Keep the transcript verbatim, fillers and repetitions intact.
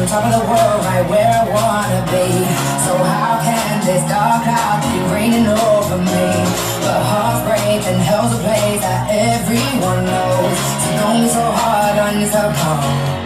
on top of the world, right where I wanna be. So how can this dark cloud be raining over me? But heartbreak and hell's a place that everyone knows. So don't be so hard on yourself, come on.